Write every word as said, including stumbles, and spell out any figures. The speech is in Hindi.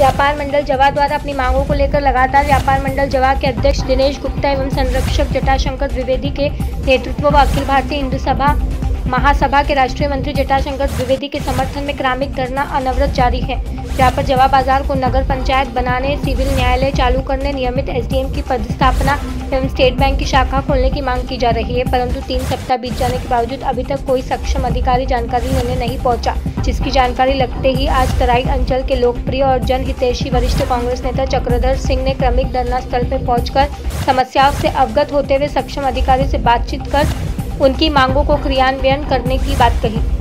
व्यापार मंडल जवा द्वारा अपनी मांगों को लेकर लगातार व्यापार मंडल जवा के अध्यक्ष दिनेश गुप्ता एवं संरक्षक जटाशंकर द्विवेदी के नेतृत्व व अखिल भारतीय हिंदू सभा महासभा के राष्ट्रीय मंत्री जटाशंकर द्विवेदी के समर्थन में क्रमिक धरना अनवरत जारी है, जहाँ पर जवा बाजार को नगर पंचायत बनाने, सिविल न्यायालय चालू करने, नियमित एसडीएम की पदस्थापना एवं स्टेट बैंक की शाखा खोलने की मांग की जा रही है। परंतु तीन सप्ताह बीत जाने के बावजूद अभी तक कोई सक्षम अधिकारी जानकारी लेने नहीं पहुंचा, जिसकी जानकारी लगते ही आज तराई अंचल के लोकप्रिय और जनहितैषी वरिष्ठ कांग्रेस नेता चक्रधर सिंह ने क्रमिक धरना स्थल पर पहुंचकर समस्याओं से अवगत होते हुए सक्षम अधिकारी से बातचीत कर उनकी मांगों को क्रियान्वयन करने की बात कही।